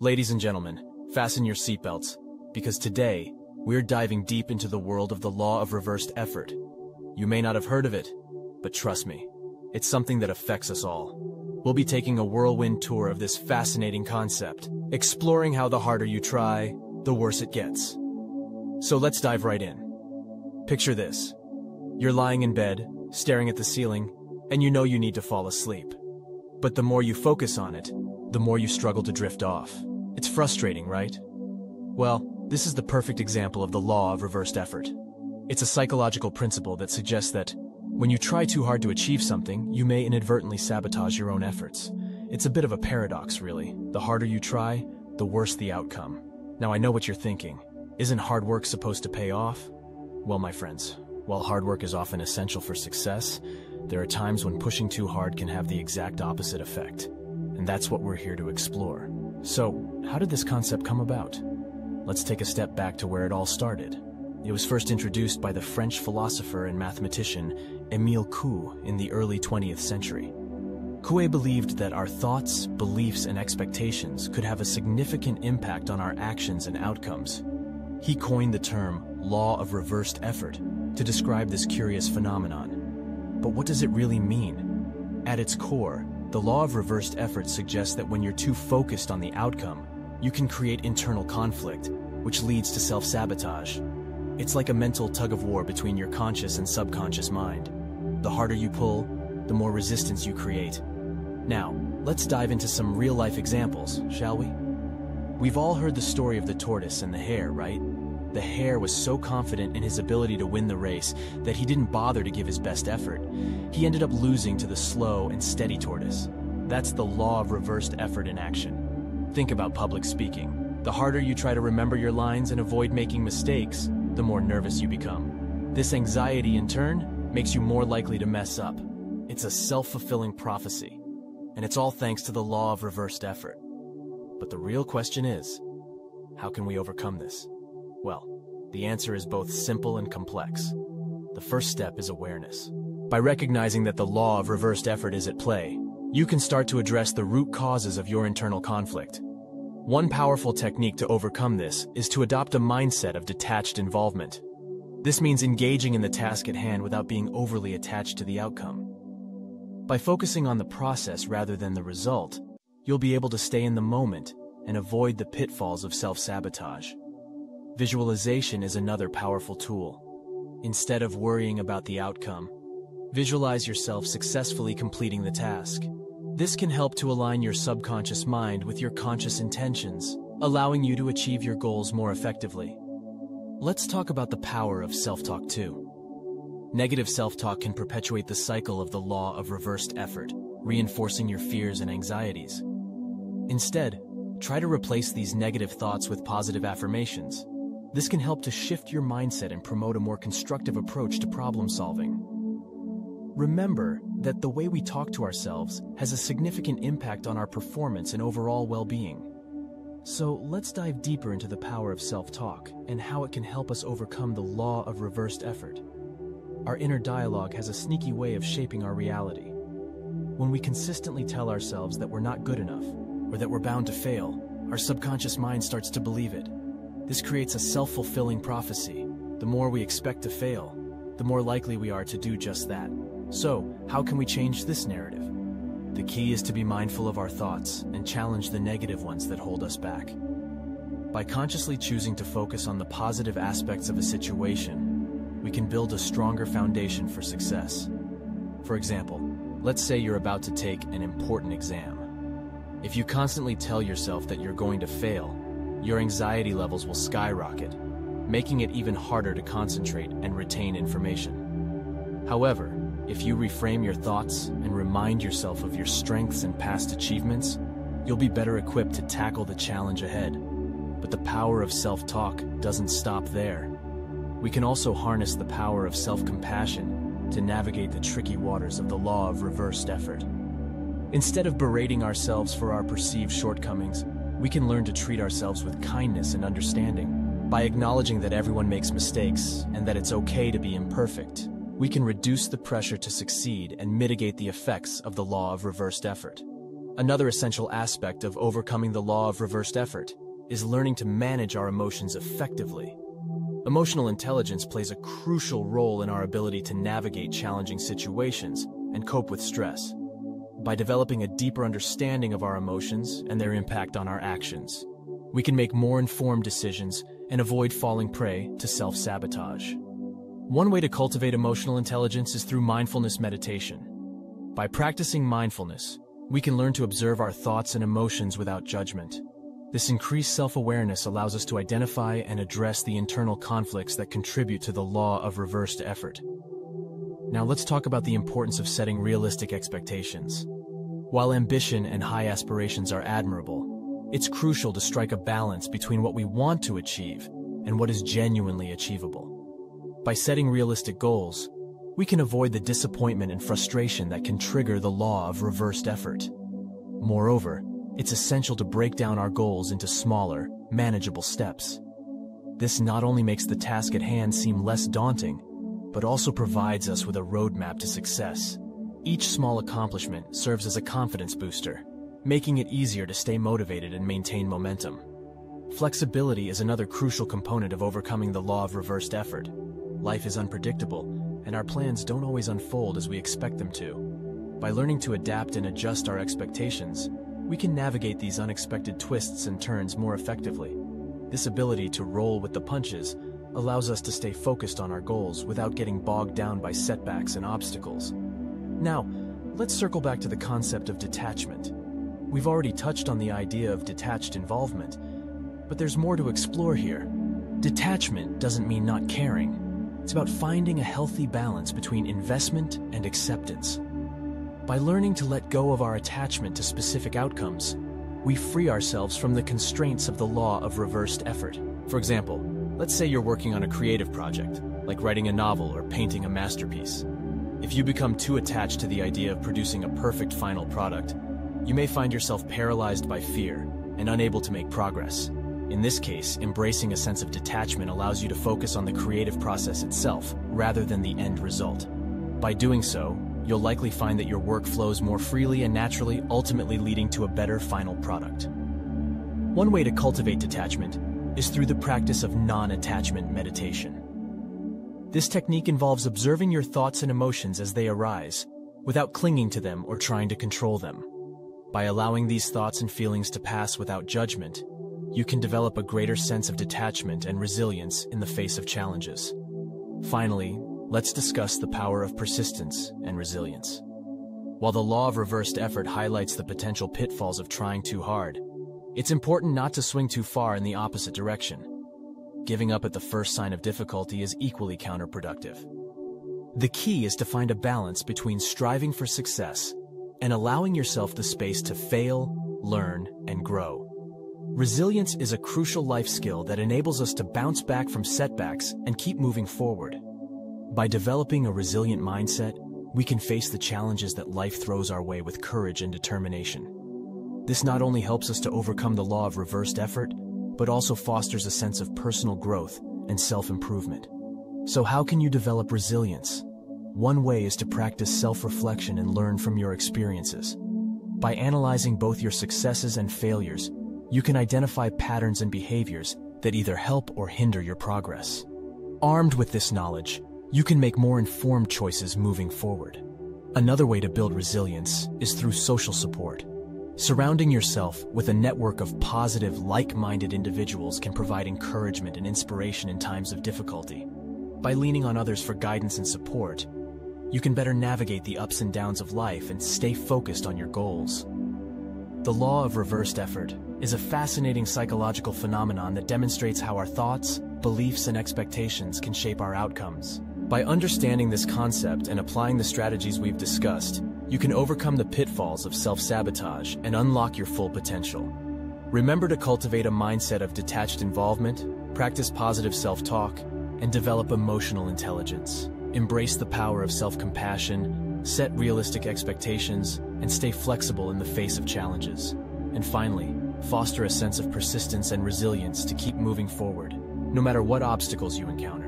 Ladies and gentlemen, fasten your seatbelts, because today, we're diving deep into the world of the law of reversed effort. You may not have heard of it, but trust me, it's something that affects us all. We'll be taking a whirlwind tour of this fascinating concept, exploring how the harder you try, the worse it gets. So let's dive right in. Picture this. You're lying in bed, staring at the ceiling, and you know you need to fall asleep. But the more you focus on it, the more you struggle to drift off. It's frustrating, right? Well, this is the perfect example of the law of reversed effort. It's a psychological principle that suggests that when you try too hard to achieve something, you may inadvertently sabotage your own efforts. It's a bit of a paradox, really. The harder you try, the worse the outcome. Now I know what you're thinking. Isn't hard work supposed to pay off? Well, my friends, while hard work is often essential for success, there are times when pushing too hard can have the exact opposite effect. And that's what we're here to explore. So, how did this concept come about? Let's take a step back to where it all started. It was first introduced by the French philosopher and mathematician Emile Coué in the early 20th century. Coué believed that our thoughts, beliefs, and expectations could have a significant impact on our actions and outcomes. He coined the term law of reversed effort to describe this curious phenomenon. But what does it really mean? At its core, the law of reversed effort suggests that when you're too focused on the outcome, you can create internal conflict, which leads to self-sabotage. It's like a mental tug-of-war between your conscious and subconscious mind. The harder you pull, the more resistance you create. Now, let's dive into some real-life examples, shall we? We've all heard the story of the tortoise and the hare, right? The hare was so confident in his ability to win the race that he didn't bother to give his best effort. He ended up losing to the slow and steady tortoise. That's the law of reversed effort in action. Think about public speaking. The harder you try to remember your lines and avoid making mistakes, the more nervous you become. This anxiety, in turn, makes you more likely to mess up. It's a self-fulfilling prophecy, and it's all thanks to the law of reversed effort. But the real question is, how can we overcome this? Well, the answer is both simple and complex. The first step is awareness. By recognizing that the law of reversed effort is at play, you can start to address the root causes of your internal conflict. One powerful technique to overcome this is to adopt a mindset of detached involvement. This means engaging in the task at hand without being overly attached to the outcome. By focusing on the process rather than the result, you'll be able to stay in the moment and avoid the pitfalls of self-sabotage. Visualization is another powerful tool. Instead of worrying about the outcome, visualize yourself successfully completing the task. This can help to align your subconscious mind with your conscious intentions, allowing you to achieve your goals more effectively. Let's talk about the power of self-talk too. Negative self-talk can perpetuate the cycle of the law of reversed effort, reinforcing your fears and anxieties. Instead, try to replace these negative thoughts with positive affirmations. This can help to shift your mindset and promote a more constructive approach to problem solving. Remember that the way we talk to ourselves has a significant impact on our performance and overall well-being. So let's dive deeper into the power of self-talk and how it can help us overcome the law of reversed effort. Our inner dialogue has a sneaky way of shaping our reality. When we consistently tell ourselves that we're not good enough, or that we're bound to fail, our subconscious mind starts to believe it. This creates a self-fulfilling prophecy. The more we expect to fail, the more likely we are to do just that. So, how can we change this narrative? The key is to be mindful of our thoughts and challenge the negative ones that hold us back. By consciously choosing to focus on the positive aspects of a situation, we can build a stronger foundation for success. For example, let's say you're about to take an important exam. If you constantly tell yourself that you're going to fail, your anxiety levels will skyrocket, making it even harder to concentrate and retain information. However, if you reframe your thoughts and remind yourself of your strengths and past achievements, you'll be better equipped to tackle the challenge ahead. But the power of self-talk doesn't stop there. We can also harness the power of self-compassion to navigate the tricky waters of the law of reversed effort. Instead of berating ourselves for our perceived shortcomings, we can learn to treat ourselves with kindness and understanding. By acknowledging that everyone makes mistakes and that it's okay to be imperfect, we can reduce the pressure to succeed and mitigate the effects of the law of reversed effort. Another essential aspect of overcoming the law of reversed effort is learning to manage our emotions effectively. Emotional intelligence plays a crucial role in our ability to navigate challenging situations and cope with stress. By developing a deeper understanding of our emotions and their impact on our actions, we can make more informed decisions and avoid falling prey to self-sabotage. One way to cultivate emotional intelligence is through mindfulness meditation. By practicing mindfulness, we can learn to observe our thoughts and emotions without judgment. This increased self-awareness allows us to identify and address the internal conflicts that contribute to the law of reversed effort. Now let's talk about the importance of setting realistic expectations. While ambition and high aspirations are admirable, it's crucial to strike a balance between what we want to achieve and what is genuinely achievable. By setting realistic goals, we can avoid the disappointment and frustration that can trigger the law of reversed effort. Moreover, it's essential to break down our goals into smaller, manageable steps. This not only makes the task at hand seem less daunting, but also provides us with a roadmap to success. Each small accomplishment serves as a confidence booster, making it easier to stay motivated and maintain momentum. Flexibility is another crucial component of overcoming the law of reversed effort. Life is unpredictable, and our plans don't always unfold as we expect them to. By learning to adapt and adjust our expectations, we can navigate these unexpected twists and turns more effectively. This ability to roll with the punches allows us to stay focused on our goals without getting bogged down by setbacks and obstacles. Now, let's circle back to the concept of detachment. We've already touched on the idea of detached involvement, but there's more to explore here. Detachment doesn't mean not caring. It's about finding a healthy balance between investment and acceptance. By learning to let go of our attachment to specific outcomes, we free ourselves from the constraints of the law of reversed effort. For example, let's say you're working on a creative project, like writing a novel or painting a masterpiece. If you become too attached to the idea of producing a perfect final product, you may find yourself paralyzed by fear and unable to make progress. In this case, embracing a sense of detachment allows you to focus on the creative process itself rather than the end result. By doing so, you'll likely find that your work flows more freely and naturally, ultimately leading to a better final product. One way to cultivate detachment is through the practice of non-attachment meditation. This technique involves observing your thoughts and emotions as they arise, without clinging to them or trying to control them. By allowing these thoughts and feelings to pass without judgment, you can develop a greater sense of detachment and resilience in the face of challenges. Finally, let's discuss the power of persistence and resilience. While the law of reversed effort highlights the potential pitfalls of trying too hard, it's important not to swing too far in the opposite direction. Giving up at the first sign of difficulty is equally counterproductive. The key is to find a balance between striving for success and allowing yourself the space to fail, learn, and grow. Resilience is a crucial life skill that enables us to bounce back from setbacks and keep moving forward. By developing a resilient mindset, we can face the challenges that life throws our way with courage and determination. This not only helps us to overcome the law of reversed effort, but also fosters a sense of personal growth and self-improvement. So how can you develop resilience? One way is to practice self-reflection and learn from your experiences. By analyzing both your successes and failures, you can identify patterns and behaviors that either help or hinder your progress. Armed with this knowledge, you can make more informed choices moving forward. Another way to build resilience is through social support. Surrounding yourself with a network of positive, like-minded individuals can provide encouragement and inspiration in times of difficulty. By leaning on others for guidance and support, you can better navigate the ups and downs of life and stay focused on your goals. The law of reversed effort is a fascinating psychological phenomenon that demonstrates how our thoughts, beliefs, and expectations can shape our outcomes. By understanding this concept and applying the strategies we've discussed, you can overcome the pitfalls of self-sabotage and unlock your full potential. Remember to cultivate a mindset of detached involvement, practice positive self-talk, and develop emotional intelligence. Embrace the power of self-compassion, set realistic expectations, and stay flexible in the face of challenges. And finally, foster a sense of persistence and resilience to keep moving forward, no matter what obstacles you encounter.